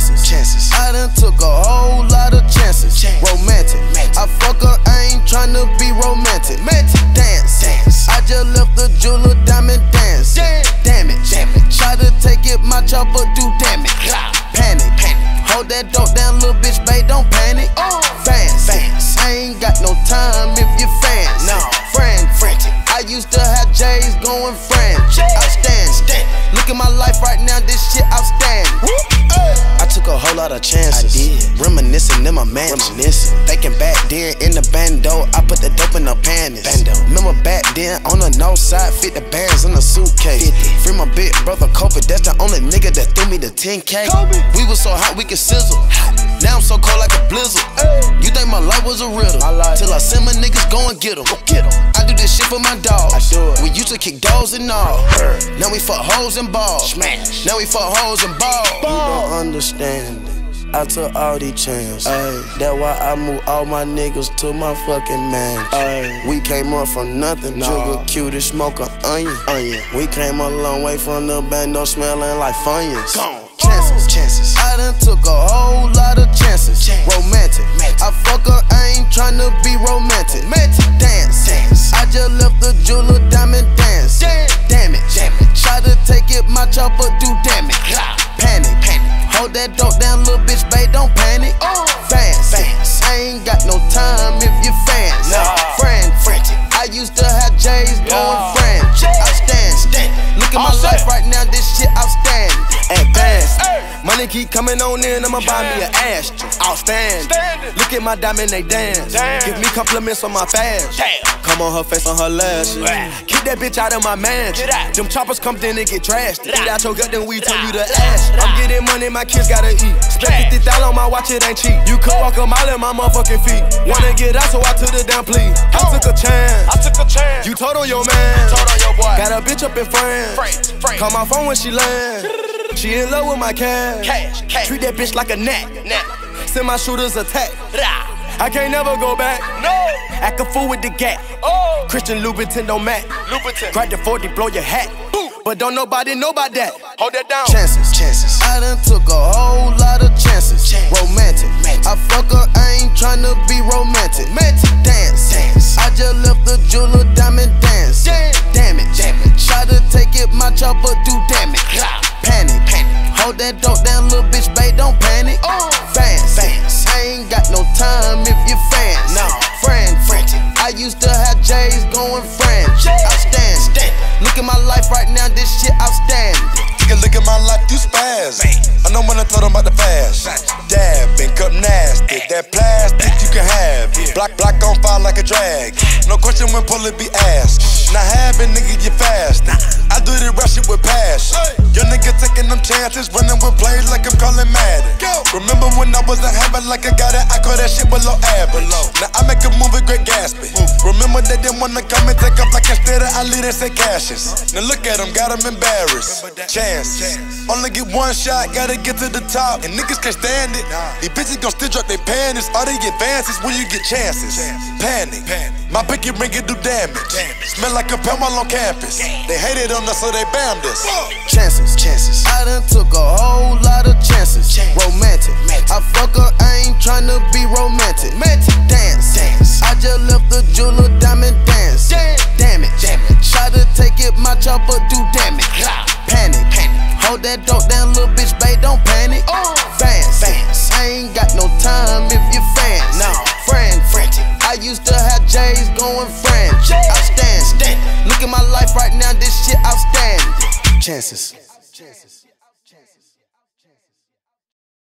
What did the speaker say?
chances. I done took a whole lot of chances. Romantic. I fuck her, I ain't tryna be romantic. Dance. I just left the jeweler diamond dance. Damage. Try to take it, my chopper do damage. Panic. Hold that dope down, little bitch, babe, don't panic. Fast. I ain't got no time if you fancy. Frantic. I used to have J's going frantic. Outstanding. Look at my life right now, this shit outstanding. I took a whole lot of chances. I did. Reminiscing in my mansion. Thinking back then in the bando, I put the dope in the panties. Remember back then on the north side, 50 bands in a suitcase. 50. Free my big brother Kobe, that's the only nigga that threw me the 10K. Kobe. We was so hot we could sizzle. Now I'm so cold like a blizzard. You think my life was a riddle? Till I send my niggas go and get 'em. I do this shit for my dogs. I do it. We used to kick dogs and all. Now we fuck hoes and balls. Smash. Now we fuck hoes and balls. You don't understand it. I took all these chances. That's why I moved all my niggas to my fucking mansion. We came up from nothing. Juggle cutie, smoke a onion. We came a long way from the bando, smelling like funyuns. Chances. I done took a whole lot of chances. Romantic. I fuck her, I ain't tryna be romantic. Dance. I just left the jeweler diamond dance. Damage. Try to take it, my chopper do damage. Panic. Hold that dope down, little bitch, babe, don't panic. Fast. I ain't got no time if you fancy. Frantic. I used to have J's going frantic. Outstanding. Look at my life right now, this shit outstanding. Money keep coming on in, I'ma buy me an Astra. Outstanding. Look at my diamond, they dance. Give me compliments on my fashion. Come on her face, on her lashes. Keep that bitch out of my mansion. Them choppers come in and get trashed. Eat out your gut, then we turn you to ash. I'm getting money, my kids gotta eat. Spent $50,000 on my watch, it ain't cheap. You could walk a mile in my motherfucking feet. Wanna get out, so I took it down, please. I took a chance. You told on your man. Told on your boy. Got a bitch up in France. Call my phone when she land. She in love with my cash. Treat that bitch like a gnat. Send my shooters attack. I can't never go back. No. Act a fool with the gap. Oh. Christian Louboutin don't match. Grab the 40, blow your hat. Boom. But don't nobody know about that. Hold that down. Chances. I done took a whole lot of chances. Romantic. I fuck her, I ain't tryna be romantic. Dance. I just left the jeweler diamond dance. Damage. Try to take it, my chopper do damage. Panic. Hold that dope down, little bitch, babe, don't panic. Fast. I ain't got no time if you fancy. Frantic. I used to have J's going frantic. Outstanding. Look at my life right now, this shit outstanding. You can look at my life, you spaz. I know when I told them about the fast. Dabbing, cup nasty. That plastic you can have. Block on fire like a drag. No question when pull it be ass. Not having nigga, you fast. I do the rush it with pass. Your nigga taking them chances, running with plays like I'm calling Madden. Remember when I was a habit like I got it, I call that shit below average. Now I make a movie, Great Gatsby. Remember they didn't wanna come and take off like instead of I lead and say cashes. Now look at them, got them embarrassed. Chance. Only get one shot, gotta get to the top, and niggas can't stand it. These bitches gon' still drop they panties. All they advances when you get chances. Panic. My pinky ring, it do damage. Smell like a pound while on campus. They hated on us, so they bammed us. Chances. I done took a whole lot of chances. Romantic. I fuck her, I ain't tryna be romantic. Dance. I just left the jeweler diamond dance. Damage. Try to take it, my chopper do damage. Panic. Hold that dope down, little bitch, babe, don't panic. Fast. I ain't got no time if you fancy. Frantic. I used to have J's going frantic. Outstanding. Look at my life right now, this shit outstanding. Chances.